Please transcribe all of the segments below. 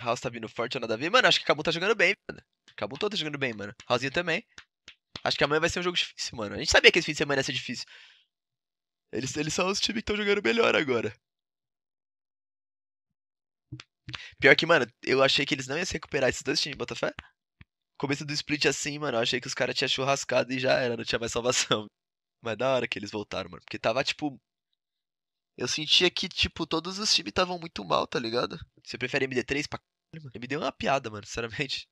House tá vindo forte ou nada a ver. Mano, acho que Kabum tá jogando bem, mano. Kabum todo tá jogando bem, mano. Housezinho também. Acho que amanhã vai ser um jogo difícil, mano. A gente sabia que esse fim de semana ia ser difícil. Eles são os times que estão jogando melhor agora. Pior que, mano, eu achei que eles não iam se recuperar, esses dois times, Botafé. Começo do split assim, mano, eu achei que os caras tinham churrascado e já era, não tinha mais salvação. Mas da hora que eles voltaram, mano. Porque tava, tipo... Eu sentia que, tipo, todos os times estavam muito mal, tá ligado? Você prefere MD3 pra caralho, mano? MD1 é uma piada, mano, sinceramente.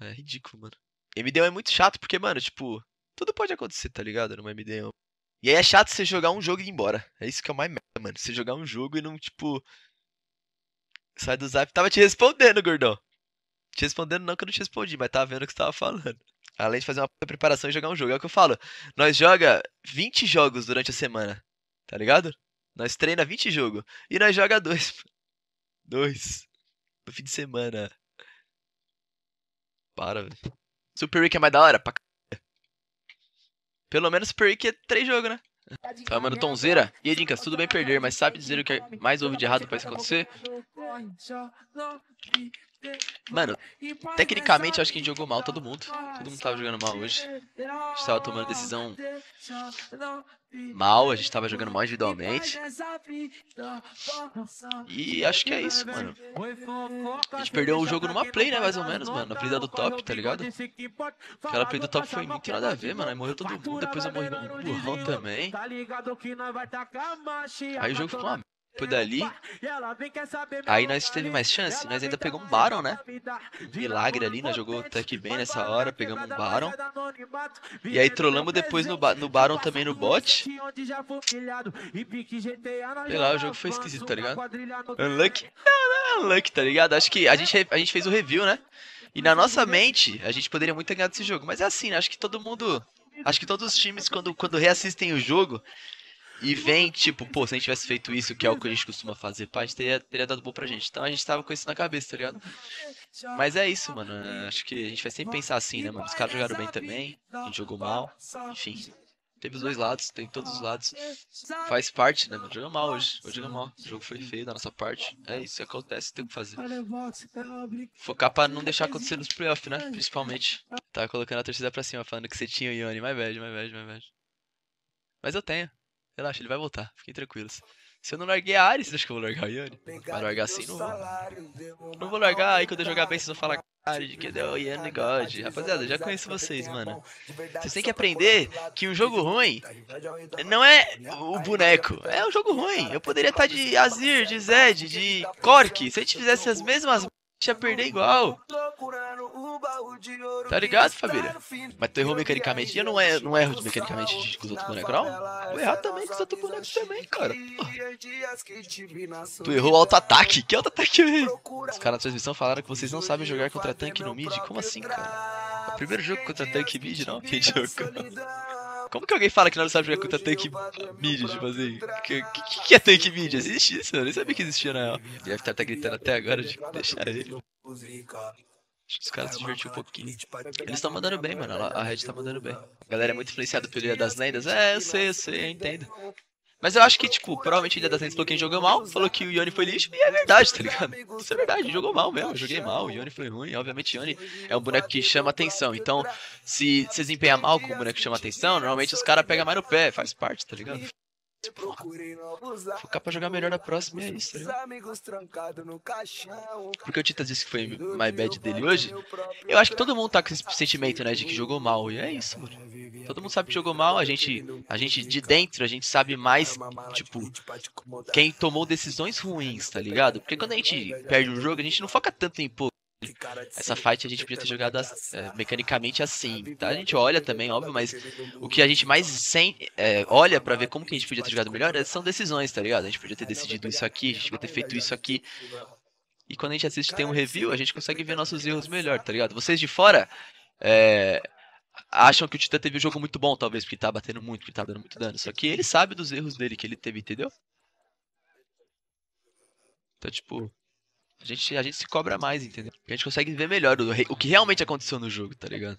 É ridículo, mano. MD1 é muito chato porque, mano, tipo... Tudo pode acontecer, tá ligado? Numa MD1. E aí é chato você jogar um jogo e ir embora. É isso que é o mais merda, mano. Você jogar um jogo e não, tipo... Sai do zap. Tava te respondendo, gordão. Te respondendo não, que eu não te respondi, mas tava vendo o que você tava falando. Além de fazer uma preparação e jogar um jogo. É o que eu falo. Nós joga 20 jogos durante a semana. Tá ligado? Nós treina 20 jogos. E nós joga 2. 2. No fim de semana. Para, velho. Super Week é mais da hora? Pra c... Pelo menos Super Week é 3 jogos, né? Fala, mano, Tonzeira. E aí, Dinkas, tudo bem perder, mas sabe dizer o que mais houve de errado pra isso acontecer? Mano, tecnicamente acho que a gente jogou mal todo mundo. Todo mundo tava jogando mal hoje. A gente tava tomando decisão mal, a gente tava jogando mal individualmente. E acho que é isso, mano. A gente perdeu o jogo numa play, né, mais ou menos, mano. Na play do top, tá ligado? Aquela play do top foi muito nada a ver, mano. Aí morreu todo mundo, depois eu morri no burrão também. Aí o jogo ficou uma... Depois dali, aí nós teve mais chance, nós ainda pegamos um Baron, né? Milagre ali, nós jogou até que bem nessa hora, pegamos um Baron. E aí trollamos depois no Baron também no bot. Sei lá, o jogo foi esquisito, tá ligado? Unlucky? Não, não é unlucky, tá ligado? Acho que a gente fez o review, né? E na nossa mente, a gente poderia muito ter ganhado esse jogo. Mas é assim, né? Acho que todo mundo... Acho que todos os times, quando reassistem o jogo... E vem, tipo, pô, se a gente tivesse feito isso, que é o que a gente costuma fazer, pá, a gente teria dado bom pra gente. Então a gente tava com isso na cabeça, tá ligado? Mas é isso, mano. Acho que a gente vai sempre pensar assim, né, mano? Os caras jogaram bem também, a gente jogou mal, enfim. Teve os dois lados, tem todos os lados. Faz parte, né, mano? Jogou mal hoje. Hoje jogou mal. O jogo foi feio da nossa parte. É isso, acontece, tem o que fazer. Focar pra não deixar acontecer nos playoffs, né? Principalmente. Tava colocando a torcida pra cima, falando que você tinha o Ione. Mais bad, mais bad, mais bad. Mas eu tenho. Relaxa, ele vai voltar, fiquem tranquilos. Se eu não larguei a Ares, acho que eu vou largar o Ione. Vai largar assim, não vou. Não vou largar, aí quando eu jogar bem vocês vão falar de que deu o Ione God. Rapaziada, eu já conheço vocês, mano. Vocês têm que aprender que um jogo ruim não é o boneco, é um jogo ruim. Eu poderia estar de Azir, de Zed, de Cork. Se a gente fizesse as mesmas, a gente ia perder igual. Tá ligado, família? Mas tu errou mecanicamente. E eu não erro mecanicamente com os outros bonecos, não? Vou errar também com os outros bonecos também, cara. Tu errou o auto-ataque? Que auto-ataque eu errei? Os caras na transmissão falaram que vocês não sabem jogar contra tanque no mid. Como assim, cara? É o primeiro jogo contra tanque mid, não? Que jogo? Como que alguém fala que não sabe jogar contra tanque mid, tipo assim? Que é tanque mid? Existe isso? Eu nem sabia que existia, na real. Ele deve estar gritando até agora de deixar ele. Acho que os caras se divertiram um pouquinho. Eles estão mandando bem, mano. A Red tá mandando bem. A galera é muito influenciada pelo Ilha das Lendas. É, eu sei, eu entendo. Mas eu acho que, tipo, provavelmente o Ilha das Lendas falou que quem jogou mal, falou que o Ione foi lixo, e é verdade, tá ligado? Isso é verdade, jogou mal mesmo, eu joguei mal, o Ione foi ruim. Obviamente, o Ione é um boneco que chama atenção. Então, se você desempenha mal com um boneco que chama atenção, normalmente os caras pegam mais no pé, faz parte, tá ligado? Focar pra jogar melhor na próxima é isso, né? Porque o Titas disse que foi my bad dele hoje. Eu acho que todo mundo tá com esse sentimento, né? De que jogou mal. E é isso, mano. Todo mundo sabe que jogou mal. A gente de dentro, a gente sabe mais, tipo, quem tomou decisões ruins, tá ligado? Porque quando a gente perde um jogo, a gente não foca tanto em, pô, essa fight a gente podia ter jogado mecanicamente assim, tá? A gente olha também, óbvio, mas o que a gente mais olha pra ver como que a gente podia ter jogado melhor são decisões, tá ligado? A gente podia ter decidido isso aqui, a gente podia ter feito isso aqui. E quando a gente assiste tem um review, a gente consegue ver nossos erros melhor, tá ligado? Vocês de fora acham que o Titan teve um jogo muito bom, talvez, porque tá batendo muito, porque tá dando muito dano. Só que ele sabe dos erros dele que ele teve, entendeu? Então, tipo... A gente se cobra mais, entendeu? A gente consegue ver melhor o que realmente aconteceu no jogo, tá ligado?